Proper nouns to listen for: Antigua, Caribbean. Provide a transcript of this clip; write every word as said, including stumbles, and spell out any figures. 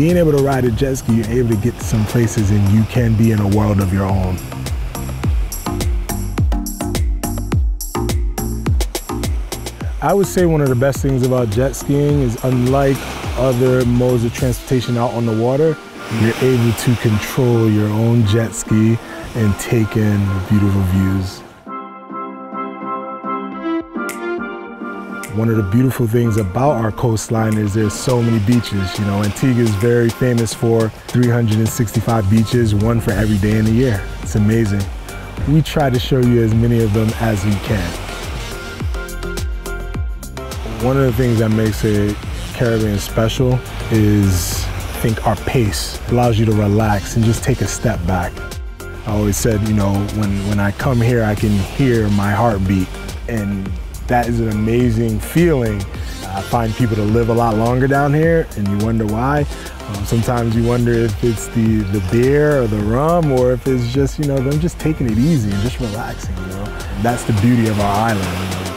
being able to ride a jet ski, you're able to get to some places and you can be in a world of your own. I would say one of the best things about jet skiing is, unlike other modes of transportation out on the water, you're able to control your own jet ski and take in beautiful views. One of the beautiful things about our coastline is there's so many beaches. You know, Antigua is very famous for three hundred sixty-five beaches, one for every day in the year. It's amazing. We try to show you as many of them as we can. One of the things that makes a Caribbean special is, I think, our pace. It allows you to relax and just take a step back. I always said, you know, when, when I come here, I can hear my heartbeat. And that is an amazing feeling. I find people to live a lot longer down here, and you wonder why. Um, sometimes you wonder if it's the, the beer or the rum, or if it's just, you know, them just taking it easy and just relaxing, you know. And that's the beauty of our island, you know.